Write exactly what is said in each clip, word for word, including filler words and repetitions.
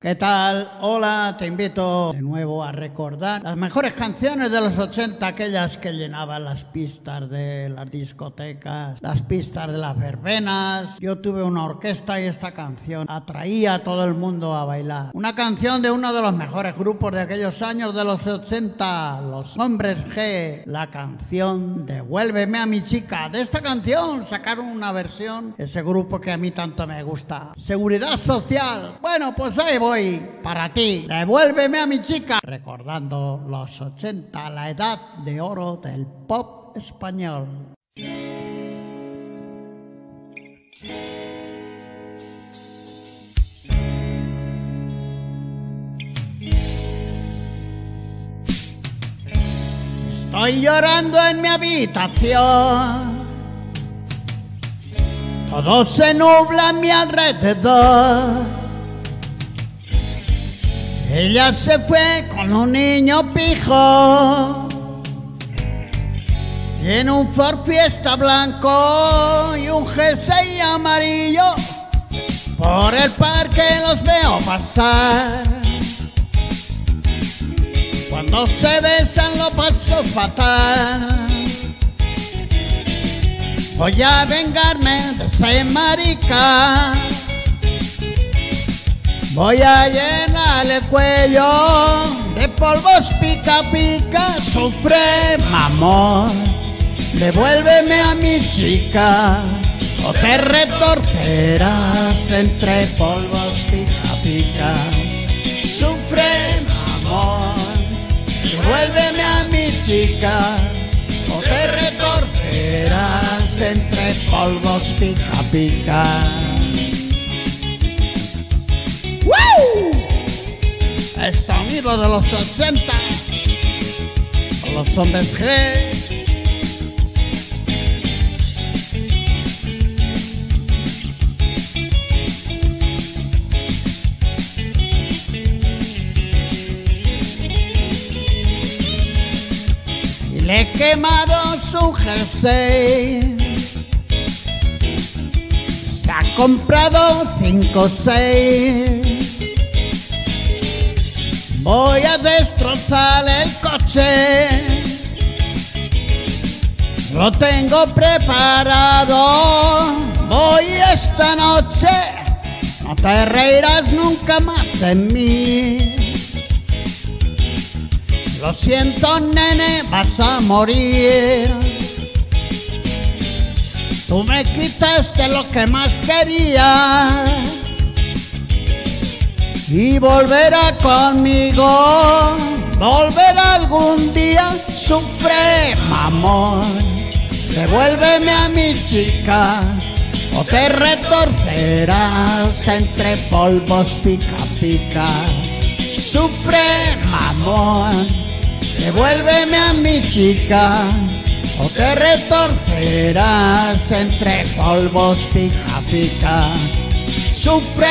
¿Qué tal? Hola, te invito de nuevo a recordar las mejores canciones de los ochenta, aquellas que llenaban las pistas de las discotecas, las pistas de las verbenas. Yo tuve una orquesta y esta canción atraía a todo el mundo a bailar. Una canción de uno de los mejores grupos de aquellos años de los ochenta, los Hombres G, la canción Devuélveme a mi chica. De esta canción sacaron una versión, ese grupo que a mí tanto me gusta, Seguridad Social. Bueno, pues ahí voy. Hoy, para ti, devuélveme a mi chica, recordando los ochenta, la edad de oro del pop español. Estoy llorando en mi habitación, todo se nubla a mi alrededor. Ella se fue con un niño pijo y en un Ford Fiesta blanco y un jersey amarillo. Por el parque los veo pasar, cuando se besan lo paso fatal. Voy a vengarme de ese marica, voy a llenarle el cuello de polvos pica pica. Sufre, mamón, devuélveme a mi chica, o te retorcerás entre polvos pica pica. Sufre, mamón, devuélveme a mi chica, o te retorcerás entre polvos pica pica. El sonido de los ochenta, con los Hombres G. Y le he quemado su jersey, se ha comprado cinco o seis. Voy a destrozar el coche, lo tengo preparado. Voy esta noche, no te reirás nunca más de mí. Lo siento, nene, vas a morir. Tú me quitaste lo que más quería y volverá conmigo, volverá algún día. Sufre, mamón, devuélveme a mi chica, o te retorcerás entre polvos pica pica. Sufre, mamón, devuélveme a mi chica, o te retorcerás entre polvos pica pica. Sufre,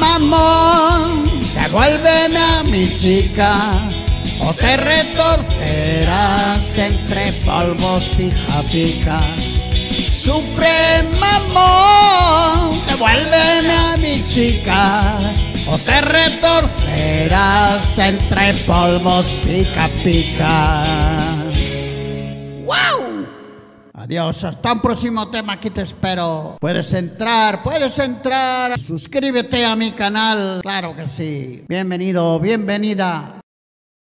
mamón, devuélveme a mi chica, o te retorcerás entre polvos pica pica. Sufre, mamón, devuélveme a mi chica, o te retorcerás entre polvos pica pica. ¡Wow! Adiós, hasta un próximo tema, aquí te espero. Puedes entrar, puedes entrar. Suscríbete a mi canal, claro que sí. Bienvenido, bienvenida.